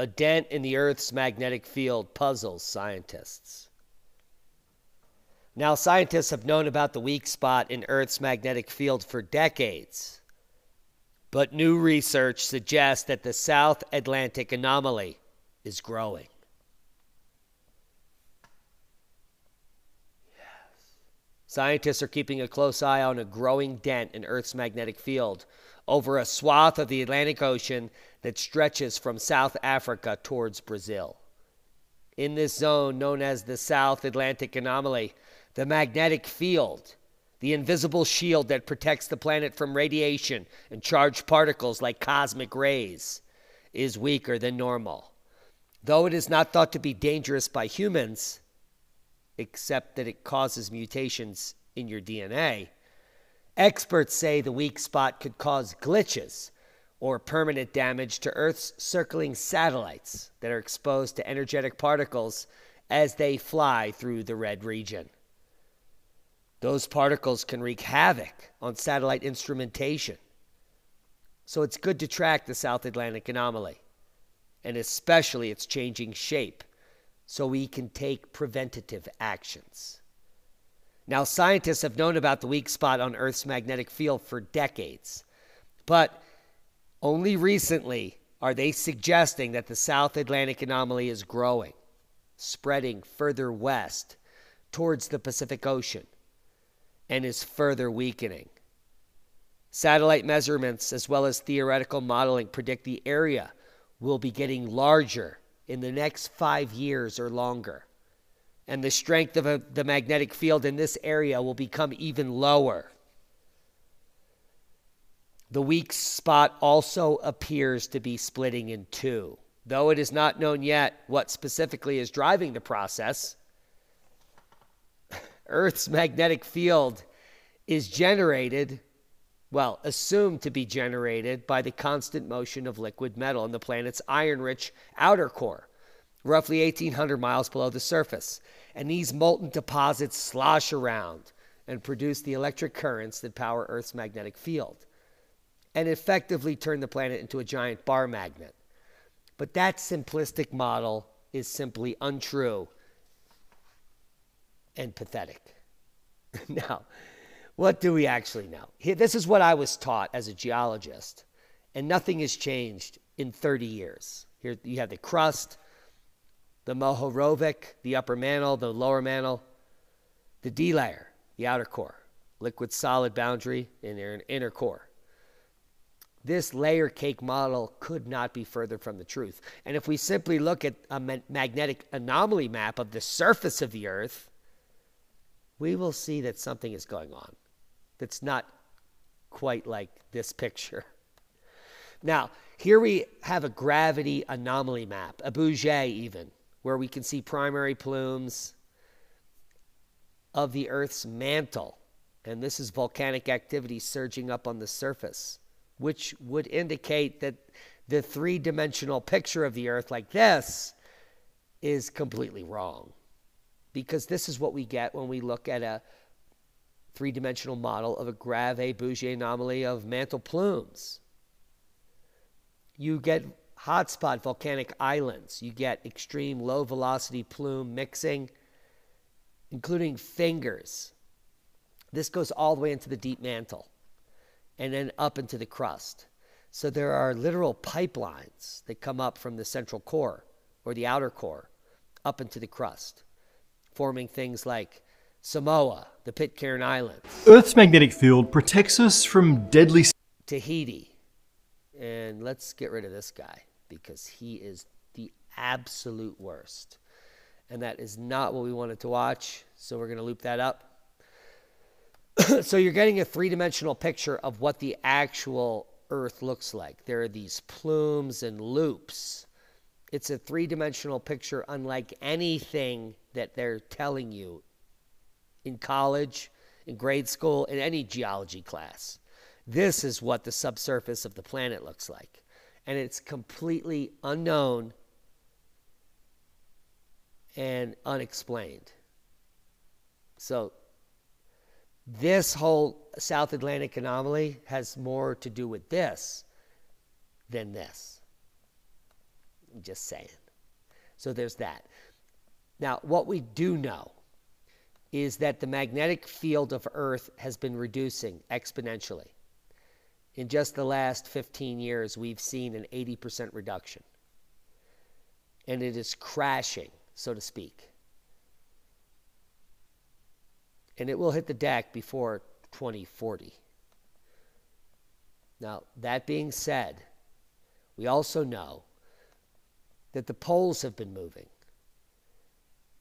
A dent in the Earth's magnetic field puzzles scientists. Now, scientists have known about the weak spot in Earth's magnetic field for decades, but new research suggests that the South Atlantic anomaly is growing. Yes. Scientists are keeping a close eye on a growing dent in Earth's magnetic field over a swath of the Atlantic Ocean that stretches from South Africa towards Brazil. In this zone known as the South Atlantic Anomaly, the magnetic field, the invisible shield that protects the planet from radiation and charged particles like cosmic rays, is weaker than normal. Though it is not thought to be dangerous by humans, except that it causes mutations in your DNA, experts say the weak spot could cause glitches or permanent damage to Earth's circling satellites that are exposed to energetic particles as they fly through the red region. Those particles can wreak havoc on satellite instrumentation. So it's good to track the South Atlantic anomaly, and especially its changing shape, so we can take preventative actions. Now, scientists have known about the weak spot on Earth's magnetic field for decades, but only recently are they suggesting that the South Atlantic anomaly is growing, spreading further west towards the Pacific Ocean, and is further weakening. Satellite measurements as well as theoretical modeling predict the area will be getting larger in the next 5 years or longer, and the strength of the magnetic field in this area will become even lower. The weak spot also appears to be splitting in two, though it is not known yet what specifically is driving the process. Earth's magnetic field is generated, well, assumed to be generated by the constant motion of liquid metal in the planet's iron-rich outer core, roughly 1,800 miles below the surface. And these molten deposits slosh around and produce the electric currents that power Earth's magnetic field and effectively turn the planet into a giant bar magnet. But that simplistic model is simply untrue and pathetic. Now, what do we actually know? This is what I was taught as a geologist, and nothing has changed in 30 years. Here you have the crust, the Mohorovic, the upper mantle, the lower mantle, the D layer, the outer core, liquid solid boundary, and inner core. This layer cake model could not be further from the truth. And if we simply look at a magnetic anomaly map of the surface of the Earth, we will see that something is going on that's not quite like this picture. Now, here we have a gravity anomaly map, a Bouguer even, where we can see primary plumes of the Earth's mantle. And this is volcanic activity surging up on the surface, which would indicate that the three-dimensional picture of the Earth like this is completely wrong, because this is what we get when we look at a three-dimensional model of a Bouguer anomaly of mantle plumes. You get hotspot volcanic islands. You get extreme low-velocity plume mixing, including fingers. This goes all the way into the deep mantle and then up into the crust. So there are literal pipelines that come up from the central core or the outer core up into the crust, forming things like Samoa, the Pitcairn Islands. Earth's magnetic field protects us from deadly... Tahiti. And let's get rid of this guy, because he is the absolute worst. And that is not what we wanted to watch, so we're going to loop that up. So you're getting a three-dimensional picture of what the actual Earth looks like. There are these plumes and loops. It's a three-dimensional picture unlike anything that they're telling you in college, in grade school, in any geology class. This is what the subsurface of the planet looks like. And it's completely unknown and unexplained. So this whole South Atlantic anomaly has more to do with this than this. Just saying. So there's that. Now, what we do know is that the magnetic field of Earth has been reducing exponentially. In just the last 15 years, we've seen an 80% reduction. And it is crashing, so to speak. And it will hit the deck before 2040. Now, that being said, we also know that the poles have been moving.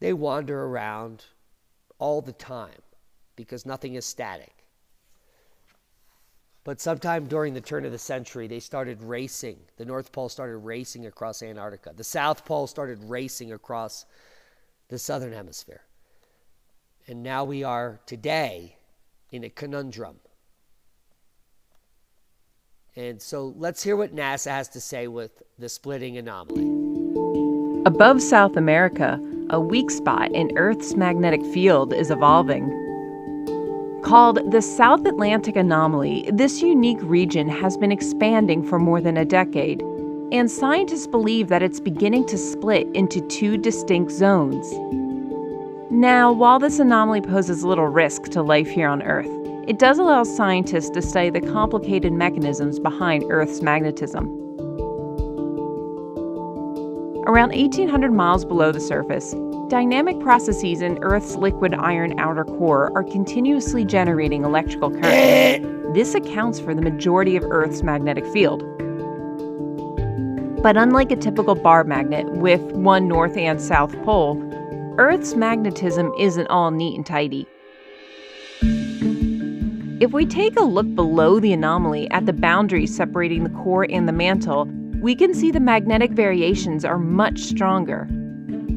They wander around all the time because nothing is static. But sometime during the turn of the century, they started racing. The North Pole started racing across Antarctica. The South Pole started racing across the Southern Hemisphere. And now we are today in a conundrum. And so let's hear what NASA has to say with the splitting anomaly. Above South America, a weak spot in Earth's magnetic field is evolving. Called the South Atlantic Anomaly, this unique region has been expanding for more than a decade, and scientists believe that it's beginning to split into two distinct zones. Now, while this anomaly poses little risk to life here on Earth, it does allow scientists to study the complicated mechanisms behind Earth's magnetism. Around 1,800 miles below the surface, dynamic processes in Earth's liquid iron outer core are continuously generating electrical current. This accounts for the majority of Earth's magnetic field. But unlike a typical bar magnet with one north and south pole, Earth's magnetism isn't all neat and tidy. If we take a look below the anomaly at the boundaries separating the core and the mantle, we can see the magnetic variations are much stronger.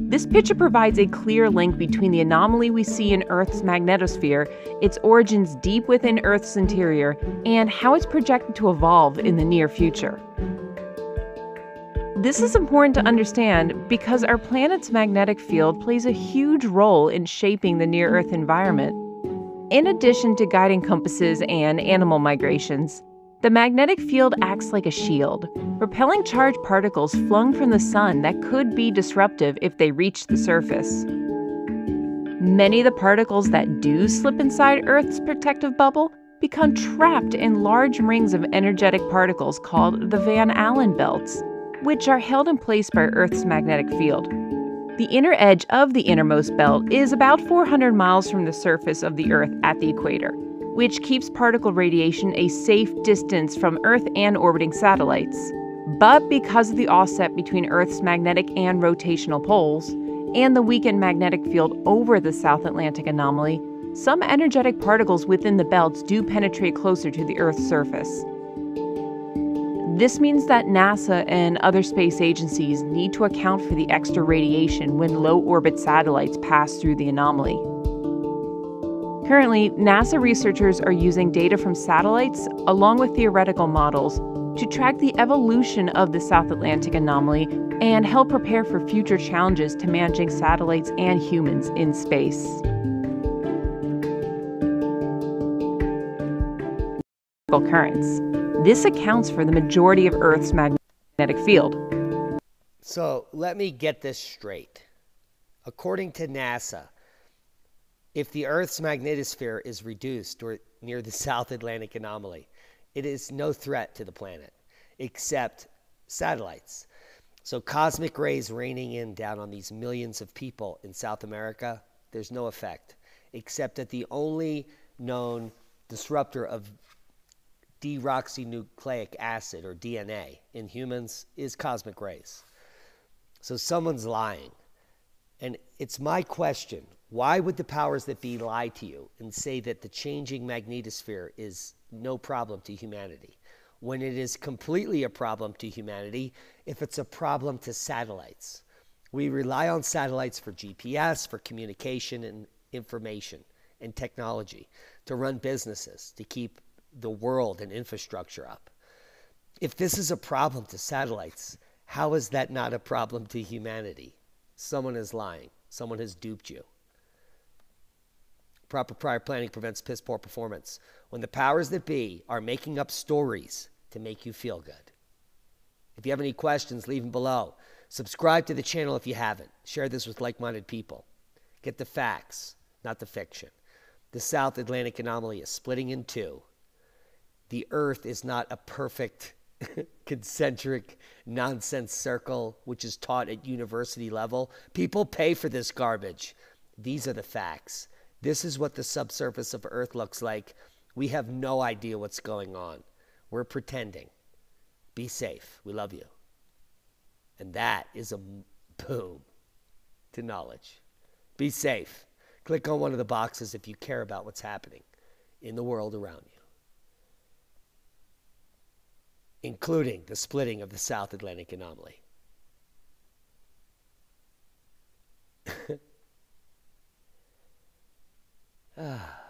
This picture provides a clear link between the anomaly we see in Earth's magnetosphere, its origins deep within Earth's interior, and how it's projected to evolve in the near future. This is important to understand because our planet's magnetic field plays a huge role in shaping the near-Earth environment. In addition to guiding compasses and animal migrations, the magnetic field acts like a shield, repelling charged particles flung from the sun that could be disruptive if they reach the surface. Many of the particles that do slip inside Earth's protective bubble become trapped in large rings of energetic particles called the Van Allen belts, which are held in place by Earth's magnetic field. The inner edge of the innermost belt is about 400 miles from the surface of the Earth at the equator, which keeps particle radiation a safe distance from Earth and orbiting satellites. But because of the offset between Earth's magnetic and rotational poles, and the weakened magnetic field over the South Atlantic anomaly, some energetic particles within the belts do penetrate closer to the Earth's surface. This means that NASA and other space agencies need to account for the extra radiation when low-orbit satellites pass through the anomaly. Currently, NASA researchers are using data from satellites, along with theoretical models, to track the evolution of the South Atlantic anomaly and help prepare for future challenges to managing satellites and humans in space. Currents. This accounts for the majority of Earth's magnetic field. So let me get this straight. According to NASA, if the Earth's magnetosphere is reduced or near the South Atlantic anomaly, it is no threat to the planet, except satellites. So cosmic rays raining in down on these millions of people in South America, there's no effect, except that the only known disruptor of deoxyribonucleic acid, or DNA, in humans is cosmic rays. So someone's lying. And it's my question, why would the powers that be lie to you and say that the changing magnetosphere is no problem to humanity, when it is completely a problem to humanity if it's a problem to satellites? We rely on satellites for GPS, for communication and information and technology, to run businesses, to keep the world and infrastructure up. If this is a problem to satellites, how is that not a problem to humanity? Someone is lying. Someone has duped you. Proper prior planning prevents piss-poor performance. When the powers that be are making up stories to make you feel good. If you have any questions, leave them below. Subscribe to the channel if you haven't. Share this with like-minded people. Get the facts, not the fiction. The South Atlantic anomaly is splitting in two. The Earth is not a perfect concentric nonsense circle, which is taught at university level. People pay for this garbage. These are the facts. This is what the subsurface of Earth looks like. We have no idea what's going on. We're pretending. Be safe. We love you. And that is a boom to knowledge. Be safe. Click on one of the boxes if you care about what's happening in the world around you, including the splitting of the South Atlantic anomaly. Ah.